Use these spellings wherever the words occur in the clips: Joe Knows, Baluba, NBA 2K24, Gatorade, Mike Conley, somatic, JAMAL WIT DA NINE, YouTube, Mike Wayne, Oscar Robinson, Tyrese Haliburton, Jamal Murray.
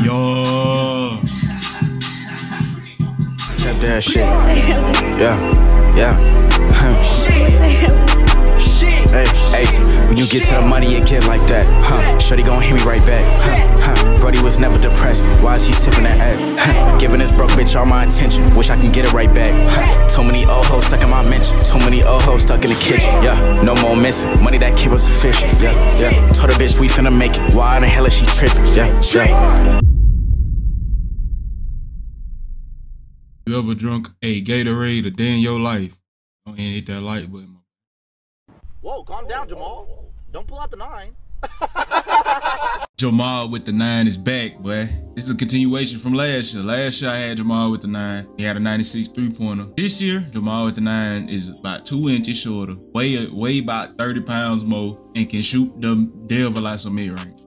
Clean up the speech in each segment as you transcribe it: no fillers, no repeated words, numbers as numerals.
Yo. Step that shit. Yeah, yeah. Hey, hey, when you get to the money, it get like that, huh? Shorty gon' hit me right back, huh? Brody was never depressed, why is he sipping that act? Huh? Giving this broke bitch all my attention, wish I can get it right back, huh? Too many old hoes stuck in my mention, too many old hoes stuck in the kitchen, yeah. No more missing, money that kid was efficient, yeah, yeah. Told her bitch we finna make it, why in the hell is she tripping, yeah, yeah. You ever drunk a Gatorade a day in your life? Don't hit that like button. Whoa, calm down, Jamal. Don't pull out the 9. Jamal with the 9 is back, boy. This is a continuation from last year. Last year I had Jamal with the 9. He had a 96 three-pointer. This year, Jamal with the 9 is about 2 inches shorter, way about 30 pounds more, and can shoot the devil like some mid-range.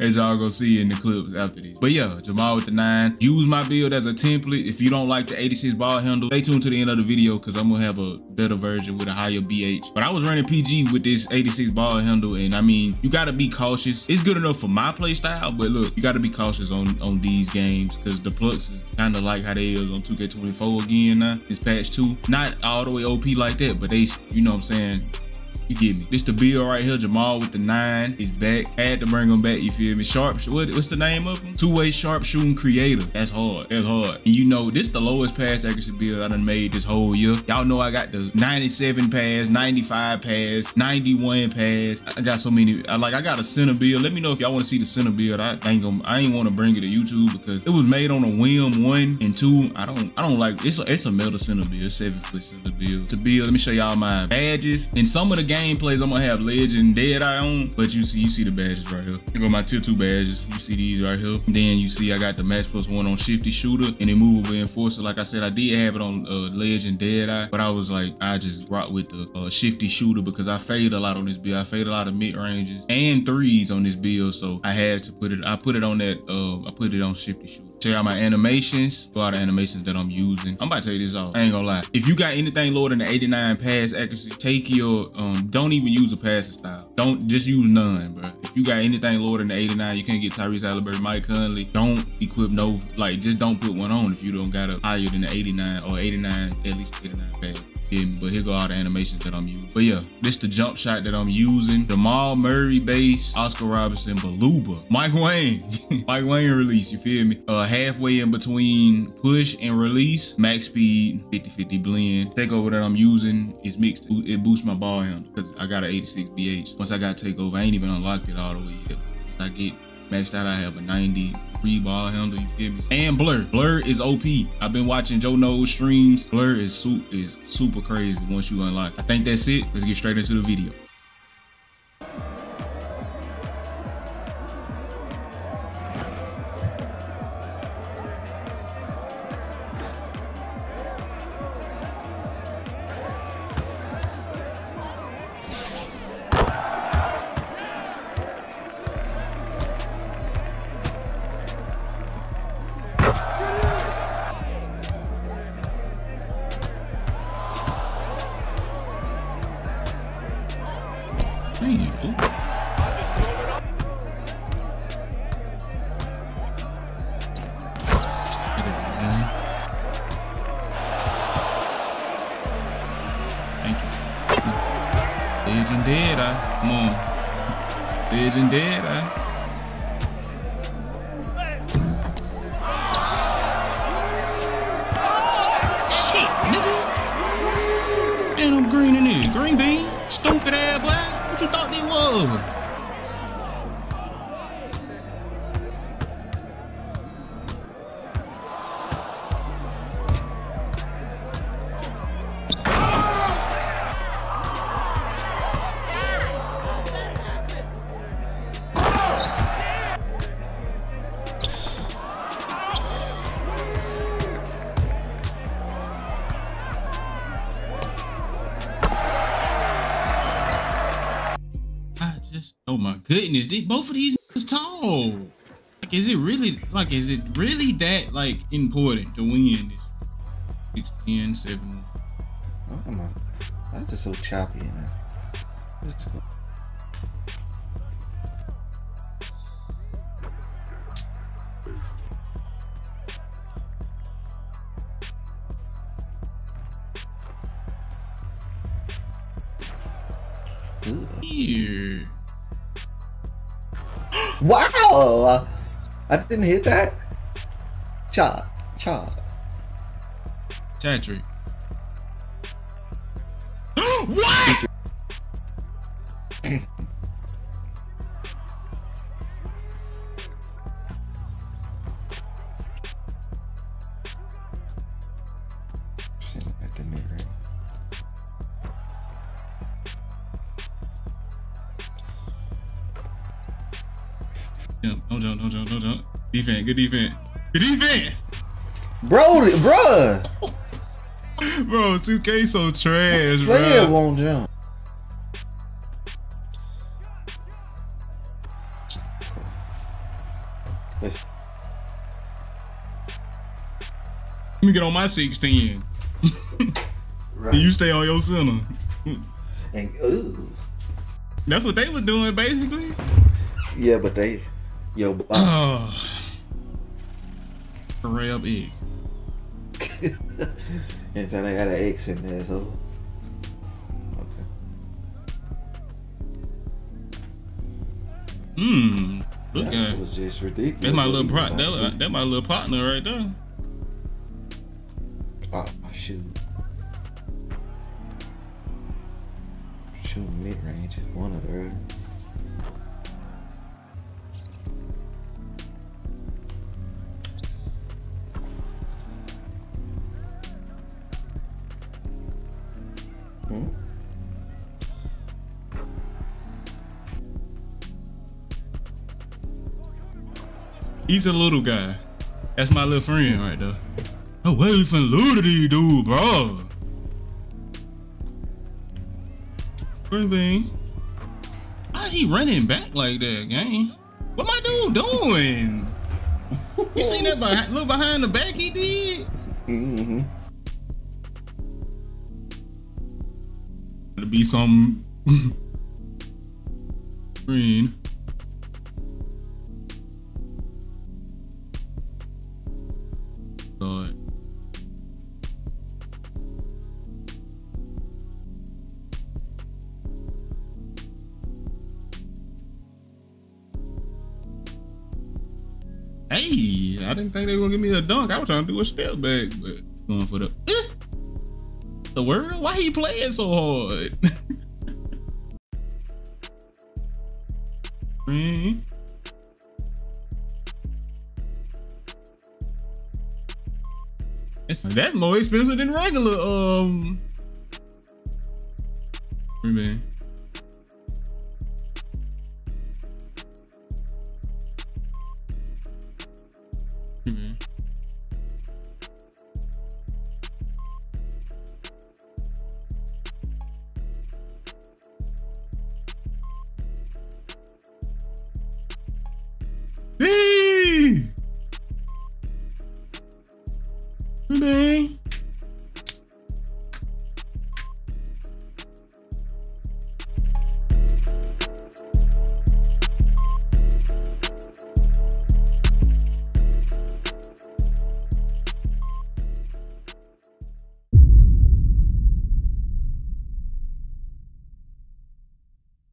As y'all gonna see in the clips after this. But yeah, Jamal with the 9. Use my build as a template. If you don't like the 86 ball handle, stay tuned to the end of the video because I'm gonna have a better version with a higher BH. But I was running PG with this 86 ball handle, and I mean, you gotta be cautious. It's good enough for my play style, but look, you gotta be cautious on these games because the plucks is kind of like how they is on 2K24 again now. It's patch 2. Not all the way OP like that, but they, you know what I'm saying? You get me. This the build right here. Jamal with the 9 is back. Had to bring him back. You feel me? What's the name of him? Two-way sharpshooting creator. That's hard. That's hard. And you know, this the lowest pass accuracy build I done made this whole year. Y'all know I got the 97 pass, 95 pass, 91 pass. I got so many. I got a center build. Let me know if y'all want to see the center build. I ain't want to bring it to YouTube because it was made on a whim. 1 and 2. I don't like. It's a metal center build. 7 foot center build. To build. Let me show y'all my badges and some of the games. Gameplays I'm gonna have Legend, Dead Eye on, but you see the badges right here. Here go my tier 2 badges. You see these right here. Then you see I got the match plus 1 on Shifty Shooter and immovable enforcer. Like I said, I did have it on Legend, Dead Eye, but I was like, I just rock with the Shifty Shooter because I fade a lot on this build. I fade a lot of mid ranges and threes on this build, so I had to put it. I put it on that. I put it on Shifty Shooter. Check out my animations. Go out the animations that I'm using. I'm about to tell you this off. I ain't gonna lie. If you got anything lower than the 89 pass accuracy, take your don't even use a passing style. Don't just use none, bro. If you got anything lower than the 89, you can't get Tyrese Haliburton, Mike Conley. Don't equip no, like, just don't put one on if you don't got a higher than the 89 or 89, at least 89 pass. Yeah, but here go all the animations that I'm using. But yeah, this the jump shot that I'm using. Jamal Murray base, Oscar Robinson, Baluba, Mike Wayne. Mike Wayne release, you feel me? Halfway in between push and release, max speed, 50-50 blend. Takeover that I'm using is mixed. It boosts my ball handle because I got an 86 BH. Once I got takeover, I ain't even unlocked it all the way yet. Once I get maxed out, I have a 90. Ball handle, you feel me? And Blur. Blur is OP. I've been watching Joe Knows streams. Blur is super crazy once you unlock. I think that's it. Let's get straight into the video. Legend Dead Eye. Shit, nigga. Damn, I'm green in here. Green bean. Stupid ass black. What you thought they was? Oh my goodness, both of these is tall. Like, is it really that like important to win this? 6'10", 7'1". Oh, come on. That's just so choppy, man. That's cool. good. Ew. Wow! I didn't hit that. Chop, chop. Chantry. What? Don't jump. Defense, good defense. Good defense! Bro! Bro, 2K so trash, bro. Player won't jump. Let me get on my 16. Right. You stay on your center. And, ooh. That's what they were doing, basically. Yeah, but they... Yo, boss. Oh. Grab egg. Anytime I got an X in there, so. Okay. Mmm. Look at that. Was just ridiculous. That's my little that's my little partner right there. Oh, shoot. Shoot mid range is one of her. He's a little guy. That's my little friend right there. No way you finna lose to these dudes, bro. Green bean. How he running back like that, gang? What my dude doing? You seen that little behind the back he did? Mm-hmm. To be some green. Hey, I didn't think they were gonna give me a dunk. I was trying to do a step back, but going for the world? Why he playing so hard? Green. That's more expensive than regular, green. Bang.